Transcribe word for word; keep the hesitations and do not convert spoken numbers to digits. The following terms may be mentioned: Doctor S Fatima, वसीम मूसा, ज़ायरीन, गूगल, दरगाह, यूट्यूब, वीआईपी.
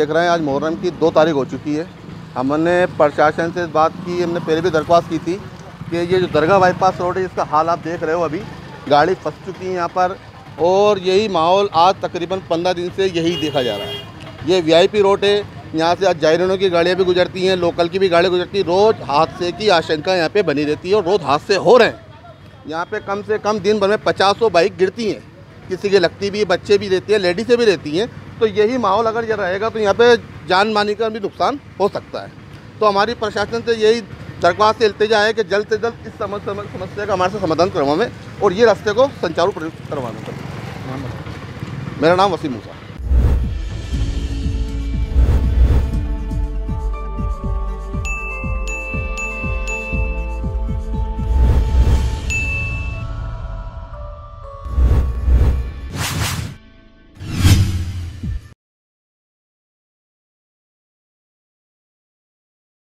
देख रहे हैं आज मुहर्रम की दो तारीख हो चुकी है। हमने प्रशासन से बात की, हमने पहले भी दरख्वास्त की थी कि ये जो दरगाह बाईपास रोड है इसका हाल आप देख रहे हो, अभी गाड़ी फंस चुकी है यहाँ पर और यही माहौल आज तकरीबन पंद्रह दिन से यही देखा जा रहा है। ये वीआईपी रोड है, यहाँ से आज जायरीनों की गाड़ियाँ भी गुजरती हैं, लोकल की भी गाड़ियाँ गुजरती हैं। रोज़ हादसे की आशंका यहाँ पे बनी रहती है और रोज़ हादसे हो रहे हैं। यहाँ पे कम से कम दिन भर में पचासों बाइक गिरती हैं, किसी के लगती भी है, बच्चे भी रहते हैं, लेडीज़ें भी रहती हैं। तो यही माहौल अगर ये रहेगा तो यहाँ पर जान मानी का भी नुकसान हो सकता है। तो हमारी प्रशासन से यही दरख्वास्त से इल्तिजा है कि जल्द से जल्द इस समस्या का हमारे से समाधान करवाएं और ये रास्ते को संचारू करवाना। मेरा नाम वसीम मूसा।